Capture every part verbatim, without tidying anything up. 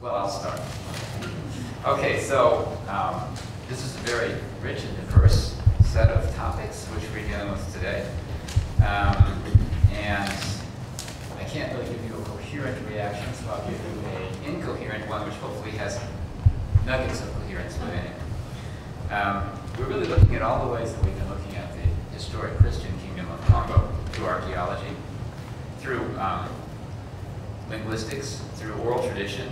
Well, I'll start. Okay, so um, this is a very rich and diverse set of topics which we're dealing with today. Um, and I can't really give you a coherent reaction, so I'll give you an incoherent one, which hopefully has nuggets of coherence within it. Um, we're really looking at all the ways that we've been looking at the historic Christian kingdom of Congo through archaeology, through um, linguistics, through oral tradition,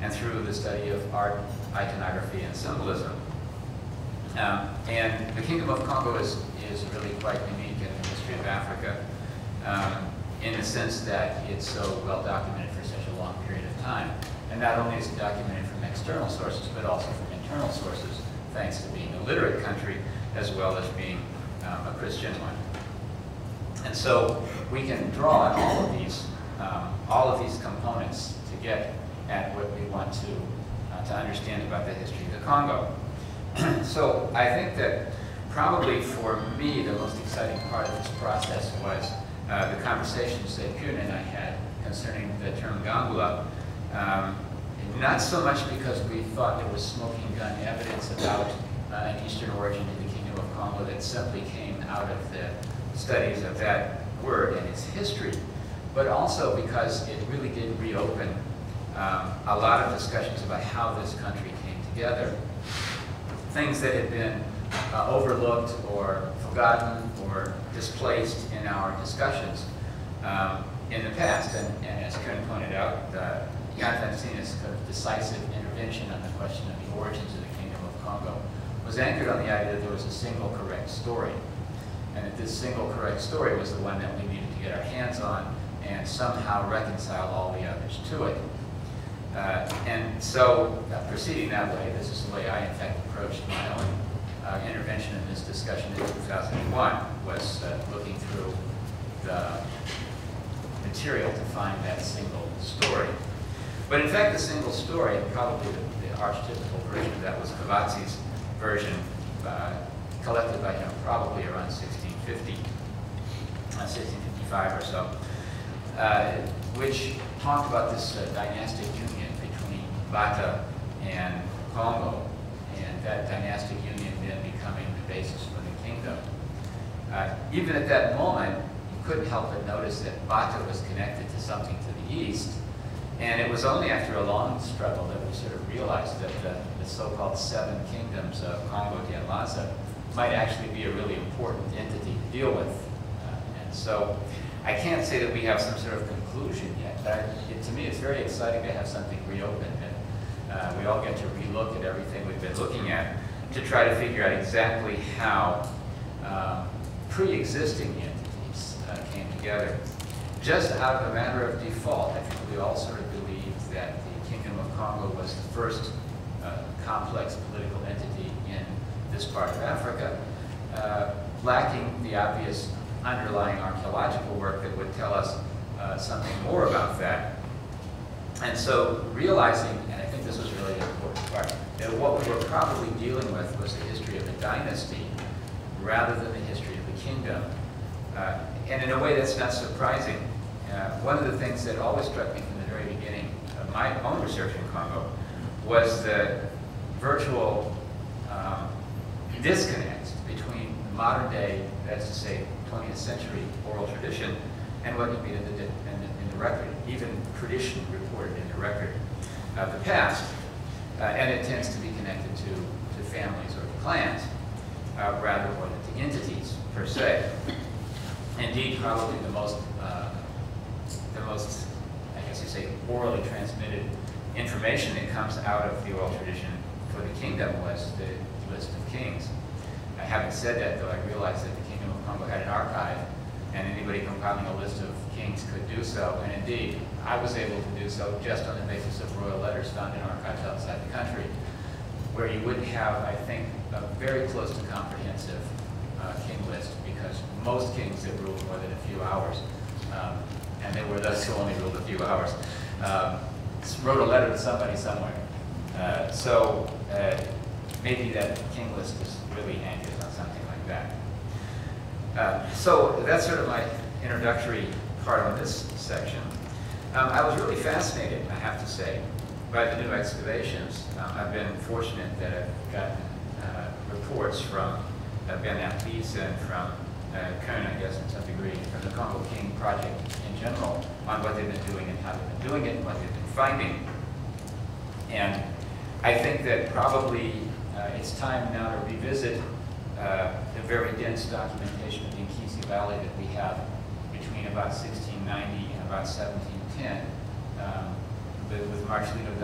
and through the study of art, iconography, and symbolism. Um, and the Kingdom of Congo is, is really quite unique in the history of Africa, um, in the sense that it's so well documented for such a long period of time. And not only is it documented from external sources, but also from internal sources, thanks to being a literate country, as well as being um, a Christian one. And so we can draw on all of these, um, all of these components to get at what we want to, uh, to understand about the history of the Congo. So I think that probably for me the most exciting part of this process was uh, the conversations that Kuhn and I had concerning the term Gangula. Um, not so much because we thought there was smoking gun evidence about uh, an Eastern origin in the Kingdom of Congo that simply came out of the studies of that word and its history, but also because it really did reopen um, a lot of discussions about how this country came together. Things that had been uh, overlooked or forgotten or displaced in our discussions um, in the past. And, and as Kuhn pointed out, uh, Jan van Seen's kind of decisive intervention on the question of the origins of the Kingdom of Congo was anchored on the idea that there was a single correct story, and that this single correct story was the one that we needed to get our hands on and somehow reconcile all the others to it. Uh, and so, uh, proceeding that way, this is the way I, in fact, approached my own uh, intervention in this discussion in two thousand one, was uh, looking through the material to find that single story. But in fact, the single story, and probably the, the archetypical version of that was Cavazi's version, uh, collected by him probably around sixteen fifty, uh, sixteen fifty-five or so, uh, which talked about this uh, dynastic union between Bata and Kongo, and that dynastic union then becoming the basis for the kingdom. Uh, even at that moment, you couldn't help but notice that Bata was connected to something to the east, and it was only after a long struggle that we sort of realized that the, the so-called seven kingdoms of Kongo dia Nlaza might actually be a really important entity to deal with. Uh, and so I can't say that we have some sort of conclusion yet, but I, it, to me it's very exciting to have something reopened, and uh, we all get to relook at everything we've been looking at to try to figure out exactly how uh, pre-existing entities uh, came together. Just out of a matter of default, I think we all sort of believed that the Kingdom of Congo was the first uh, complex political entity in this part of Africa, uh, lacking the obvious underlying archaeological work that would tell us uh, something more about that. And so realizing, and I think this was really an important part, that what we were probably dealing with was the history of a dynasty rather than the history of a kingdom. Uh, and in a way that's not surprising. Uh, one of the things that always struck me from the very beginning of my own research in Congo was the virtual um, disconnect between modern day, that's to say, twentieth century oral tradition and what would be in the, in the, in the record, even tradition reported in the record of the past. Uh, and it tends to be connected to, to families or to clans uh, rather than to entities per se. Indeed, probably the most, uh, the most, I guess you say, orally transmitted information that comes out of the oral tradition for the kingdom was the list of kings. Uh, having said that, though, I realize that the Kingdom of Congo had an archive, and anybody compiling a list of kings could do so. And indeed, I was able to do so just on the basis of royal letters found in archives outside the country, where you would have, I think, a very close to comprehensive uh, king list, because most kings that ruled more than a few hours, um, and they were those who only ruled a few hours, um, wrote a letter to somebody somewhere. Uh, so uh, maybe that king list is really anchored on something like that. Uh, so that's sort of my introductory part on this section. Um, I was really fascinated, I have to say, by the new excavations, uh, I've been fortunate that I've gotten uh, reports from uh, Ben Atiz and from uh, Kern, I guess, in some degree, from the Congo King Project in general, on what they've been doing and how they've been doing it and what they've been finding. And I think that probably uh, it's time now to revisit uh, the very dense documentation of the Kesey Valley that we have between about sixteen ninety and about seventeen ten. Um, with Marcelino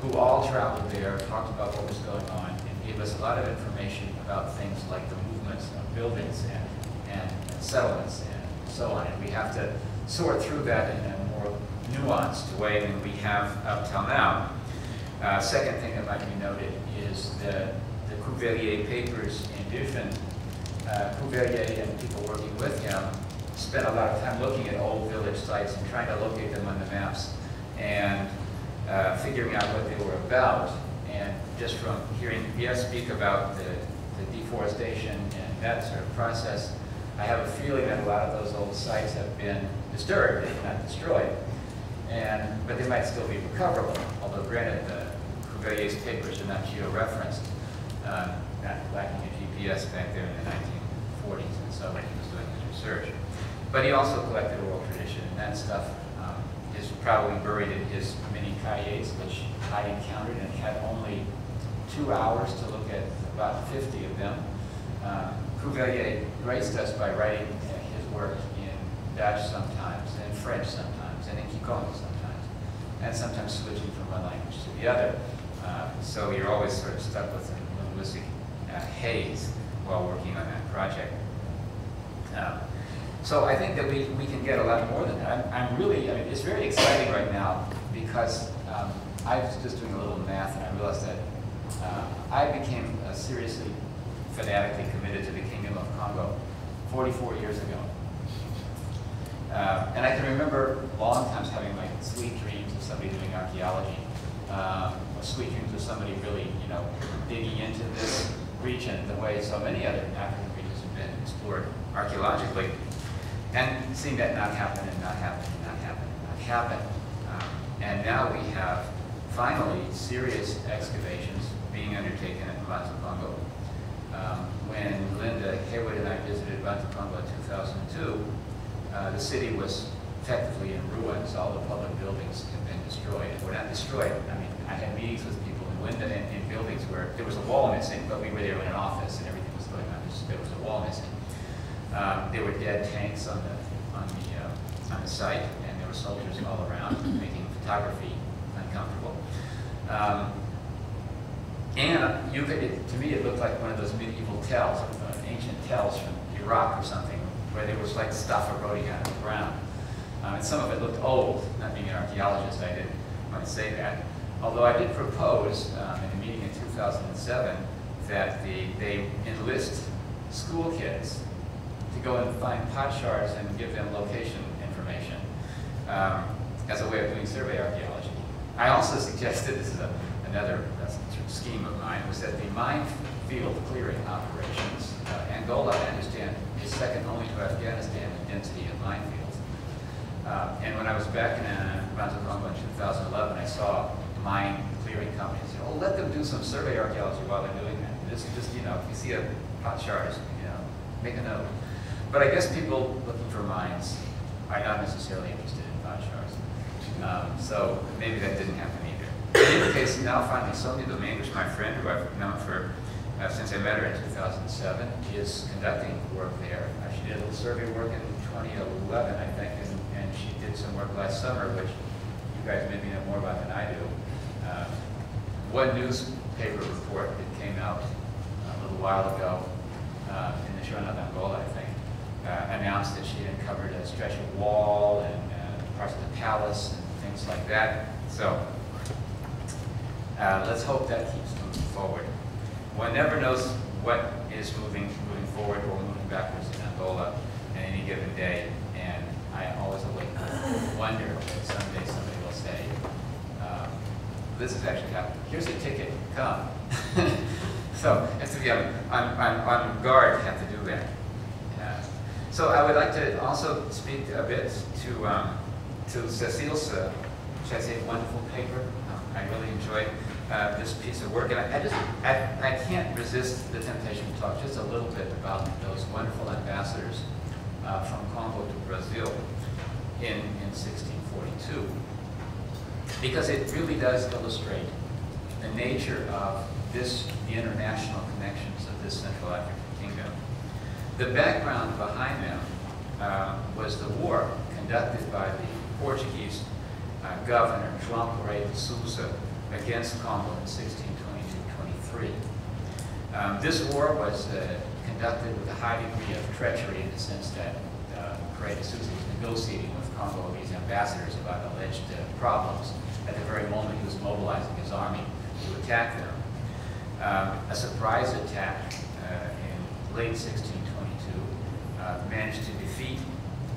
who all traveled there, talked about what was going on, and gave us a lot of information about things like the movements of buildings and, and, and settlements and so on. And we have to sort through that in a more nuanced way than we have up till now. Uh, second thing that might be noted is the, the Cuvelier papers in Dufin. Uh, Cuvelier and people working with him spent a lot of time looking at old village sites and trying to locate them on the maps and uh, figuring out what they were about. And just from hearing Pierre speak about the, the deforestation and that sort of process, I have a feeling that a lot of those old sites have been disturbed, if not destroyed. And, but they might still be recoverable, although granted, the Cuvelier's papers are not geo-referenced, um, not lacking a G P S back there in the nineteen forties, and so when he was doing his research. But he also collected oral tradition, and that stuff um, is probably buried in his mini cahiers, which I encountered and had only two hours to look at about fifty of them. Um, Cuvelier graced us by writing uh, his work in Dutch sometimes, and French sometimes, and in Kikongo sometimes, and sometimes switching from one language to the other. Uh, so you're always sort of stuck with a linguistic uh, haze while working on that project. Um, So I think that we, we can get a lot more than that. I'm, I'm really, I mean, it's very exciting right now because um, I was just doing a little math and I realized that uh, I became uh, seriously, fanatically committed to the Kingdom of Congo forty-four years ago. Uh, and I can remember long times having my sweet dreams of somebody doing archaeology, um, or sweet dreams of somebody really, you know, digging into this region the way so many other African regions have been explored archaeologically. And seeing that not happen, and not happen, and not happen, and not happen. Um, and now we have finally serious excavations being undertaken at Batopongo. Um, when Linda Haywood and I visited Batopongo in two thousand two, uh, the city was effectively in ruins. All the public buildings had been destroyed. Well, not destroyed. I mean, I had meetings with people in Linda in, in buildings where there was a wall missing, but we were there in an office and everything was going on. There was a wall missing. Um, there were dead tanks on the on the uh, on the site, and there were soldiers all around making photography uncomfortable. Um, and you could, it, to me, it looked like one of those medieval tells, uh, ancient tells from Iraq or something, where there was like stuff eroding out of the ground. Um, and some of it looked old. Not being an archaeologist, I didn't want to say that. Although I did propose um, in a meeting in two thousand seven that the they enlist school kids to go and find pot shards and give them location information um, as a way of doing survey archaeology. I also suggested, this is a, another that's a scheme of mine, was that the minefield clearing operations, uh, Angola, I understand, is second only to Afghanistan in density of minefields. Uh, and when I was back in Mbanza Kongo in two thousand eleven, I saw mine clearing companies. I said, oh, let them do some survey archaeology while they're doing that. This is just, you know, if you see a pot shard, you know, make a note. But I guess people looking for mines are not necessarily interested in pot shards. Um, so maybe that didn't happen either. In any case, now finally, Sonia Dominguez, my friend, who I've known for, uh, since I met her in two thousand seven, is conducting work there. Uh, she did a little survey work in twenty eleven, I think, and, and she did some work last summer, which you guys maybe know more about than I do. Uh, one newspaper report that came out a little while ago uh, in the Journal of Angola, I think, Uh, announced that she had uncovered a stretch of wall and uh, parts of the palace and things like that. So uh, let's hope that keeps moving forward. One never knows what is moving moving forward or moving backwards in Angola on any given day, and I always awake and wonder that someday somebody will say, um, "This is actually happening. Here's a ticket. Come." So, and so yeah, I'm I'm on guard. Have to do that. So I would like to also speak a bit to um, to Cecile. So she has a wonderful paper. I really enjoyed uh, this piece of work. And I, I just, I, I can't resist the temptation to talk just a little bit about those wonderful ambassadors uh, from Congo to Brazil in, in sixteen forty-two. Because it really does illustrate the nature of this, the international connections of this Central African kingdom. The background behind them uh, was the war conducted by the Portuguese uh, governor, João Correia de Sousa, against Congo in sixteen twenty-two to twenty-three. Um, this war was uh, conducted with a high degree of treachery in the sense that uh, Correia de Sousa was negotiating with Congolese ambassadors about alleged uh, problems at the very moment he was mobilizing his army to attack them. Um, a surprise attack uh, in late sixteen twenty-two uh, managed to defeat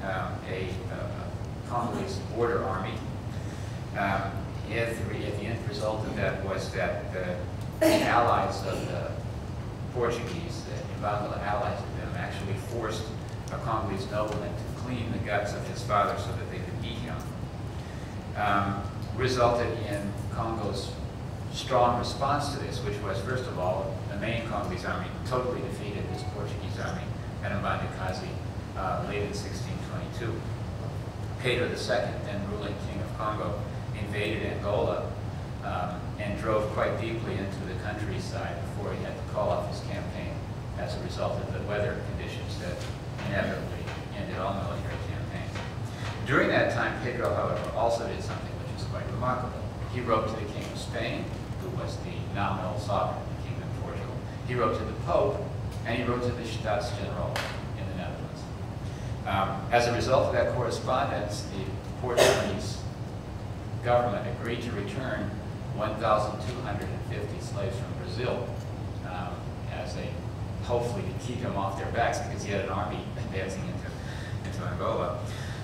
um, a, a Congolese border army. Um, at, the, at the end result of that was that the allies of the Portuguese, the Imbangala allies of them, actually forced a Congolese nobleman to clean the guts of his father so that they could beat him. Um, resulted in Congo's strong response to this, which was, first of all, the main Congolese army totally defeated this Portuguese army at Ambandikazi uh, late in sixteen twenty-two. Pedro the Second, then ruling king of Congo, invaded Angola um, and drove quite deeply into the countryside before he had to call off his campaign as a result of the weather conditions that inevitably ended all military campaigns. During that time, Pedro, however, also did something which is quite remarkable. He wrote to the king of Spain, who was the nominal sovereign of the Kingdom of Portugal. He wrote to the Pope, and he wrote to the Staats-General in the Netherlands. Um, as a result of that correspondence, the Portuguese government agreed to return one thousand two hundred fifty slaves from Brazil um, as a, hopefully to keep them off their backs, because he had an army advancing into, into Angola.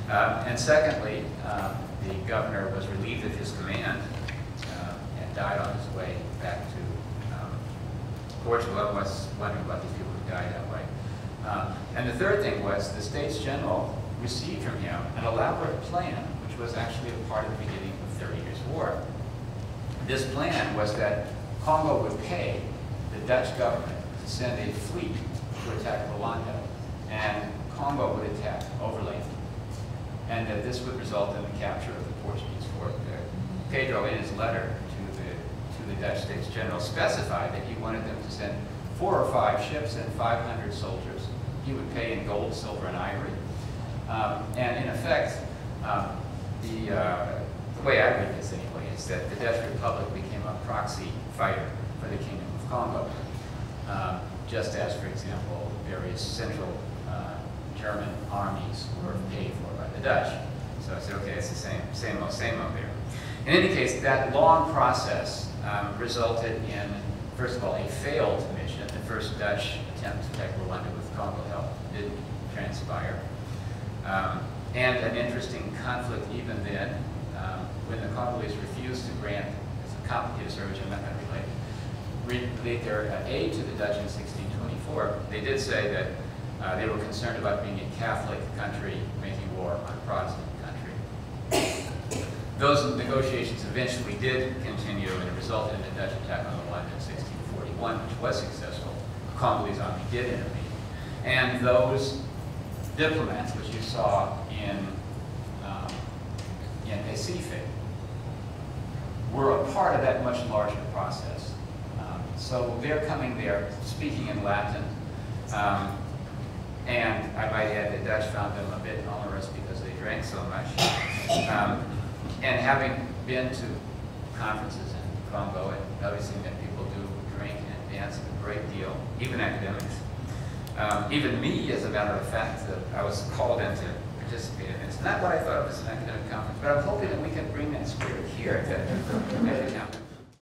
Uh, and secondly, um, the governor was relieved of his command died on his way back to um, Portugal. I was wondering about these people who died that way. Um, and the third thing was the States General received from him an elaborate plan, which was actually a part of the beginning of the Thirty Years' War. This plan was that Congo would pay the Dutch government to send a fleet to attack Rwanda, and Congo would attack overland, and that this would result in the capture of the Portuguese fort there. Pedro, in his letter, the Dutch States General, specified that he wanted them to send four or five ships and five hundred soldiers. He would pay in gold, silver, and ivory. Um, and in effect, um, the, uh, the way I read this anyway is that the Dutch Republic became a proxy fighter for the Kingdom of Congo, um, just as, for example, various central uh, German armies were paid for by the Dutch. So I said, okay, it's the same, same old, same old there. In any case, that long process Um, resulted in, first of all, a failed mission. The first Dutch attempt to attack Rwanda with Congo help didn't transpire. Um, and an interesting conflict even then, um, when the Congolese refused to grant, it's a complicated story which I'm not going to relate, relate their uh, aid to the Dutch in sixteen twenty-four. They did say that uh, they were concerned about being a Catholic country making war on a Protestant country. Those negotiations eventually did continue, and it resulted in the Dutch attack on Rwanda in sixteen forty-one, which was successful. The Congolese army did intervene. And those diplomats, which you saw in, um, in Recife, were a part of that much larger process. Um, so they're coming there, speaking in Latin. Um, and I might add, the Dutch found them a bit onerous because they drank so much. Um, And having been to conferences in Congo and noticing that people do drink and dance a great deal, even academics, um, even me, as a matter of fact, that I was called in to participate in this. Not what I thought of as an academic conference, but I'm hoping that we can bring that spirit here at that, at that conference.